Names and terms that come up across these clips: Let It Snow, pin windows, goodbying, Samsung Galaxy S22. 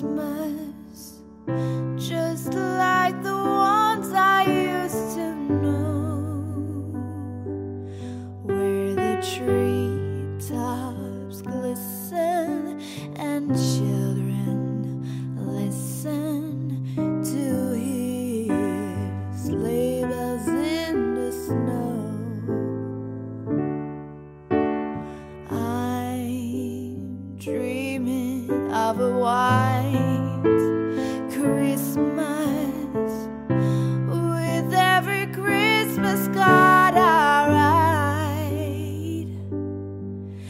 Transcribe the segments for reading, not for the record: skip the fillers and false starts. Christmas, just like the ones I used to know, where the treetops glisten and children listen to hear sleigh bells in the snow. I'm dreaming of a white Christmas, with every Christmas card I write.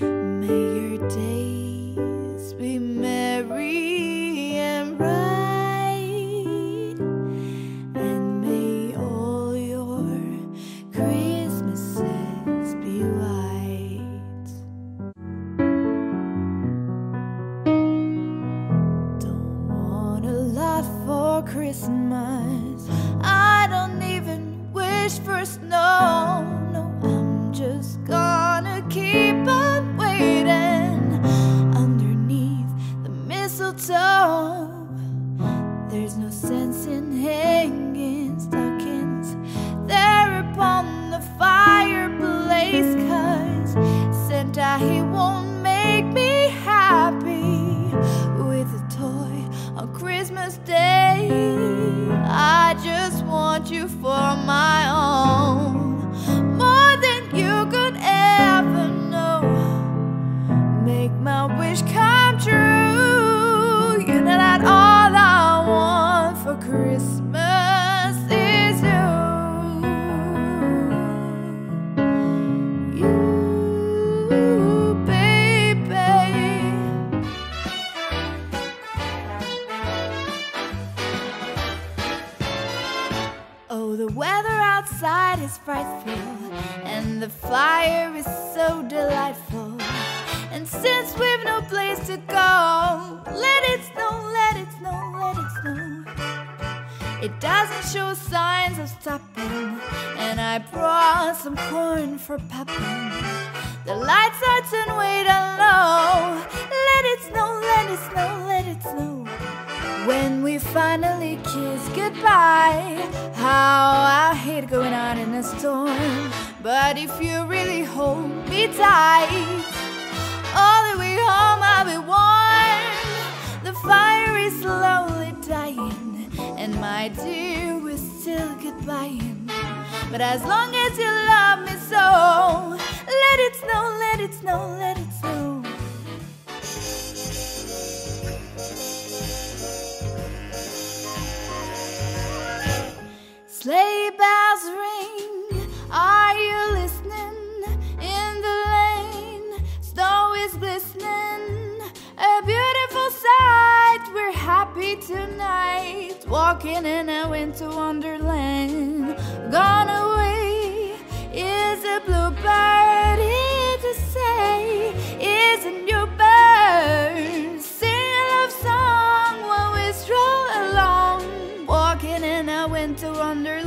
May your days be merry and bright, and may all your Christmases be white. Christmas, I don't even wish for snow. No, I'm just gonna keep on waiting underneath the mistletoe. There's no sense in hanging stockings there upon the fireplace, 'cause Santa, he won't make me happy with a toy on Christmas Day. I just want you for my own, more than you could ever know. Make my wish come true. You know that all I want for Christmas is you. You, the weather outside is frightful, and the fire is so delightful. And since we've no place to go, let it snow, let it snow, let it snow. It doesn't show signs of stopping, and I brought some corn for popping. The lights are turned way down low. Let it snow, let it snow, let it snow. When we finally kiss goodbye, how I hate going out in a storm. But if you really hold me tight, all the way home I'll be warm. The fire is slowly dying, and my dear, we're still goodbying. But as long as you love me so, let it snow, let it snow, let it snow. Sleigh bells ring, are you listening? In the lane, snow is glistening, a beautiful sight. We're happy tonight, walking in a winter wonderland. Gone away is a bluebird here to say, is a new bird. Sing a love song when we stroll along, walking in a winter wonderland.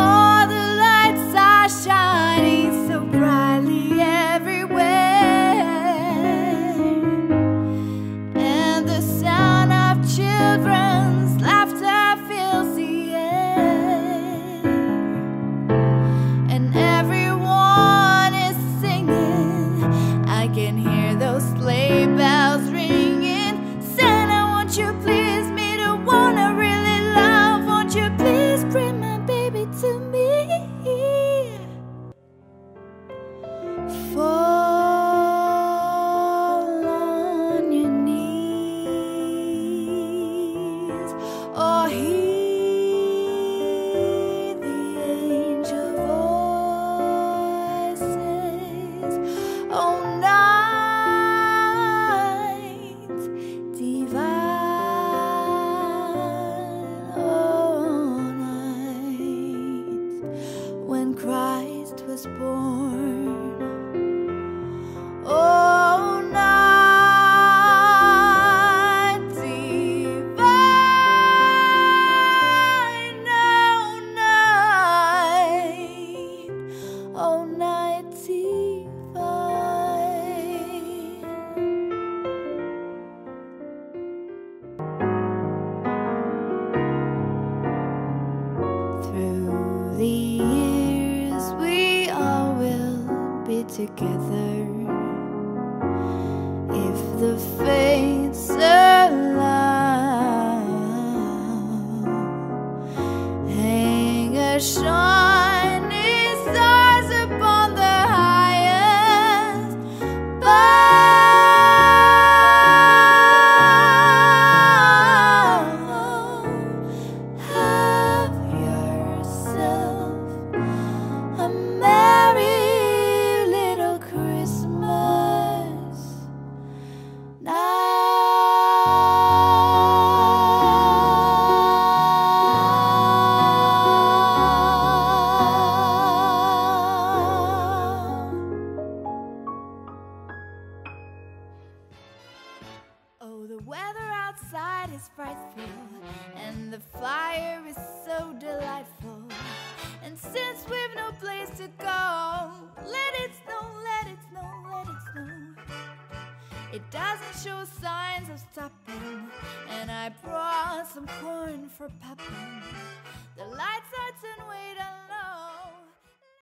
All the lights are shining so brightly everywhere, and the sound of children's laughter fills the air, and everyone is singing. I can hear those sleigh bells ringing. Santa, won't you please? Fall on your knees, or hear the angel voices all night, divine all night. When Christ was born, together. If the fates allow, hang a shining stars upon the highest bough. Have yourself a merry little Christmas now. Oh, the weather outside is frightful, and the fire is so delightful. And since we've no place to go, let it snow, let it snow, let it snow. It doesn't show signs of stopping, and I brought some corn for popping.